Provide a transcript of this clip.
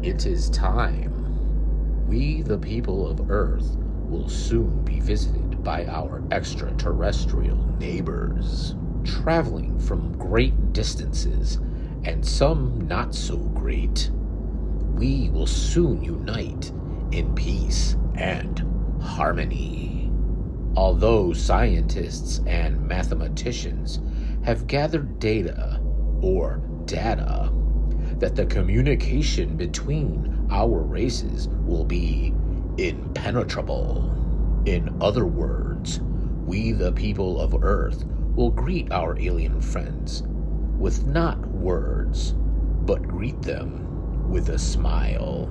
It is time. We, the people of Earth, will soon be visited by our extraterrestrial neighbors, traveling from great distances, and some not so great. We will soon unite in peace and harmony. Although scientists and mathematicians have gathered data that the communication between our races will be impenetrable. In other words, we the people of Earth will greet our alien friends with not words, but greet them with a smile.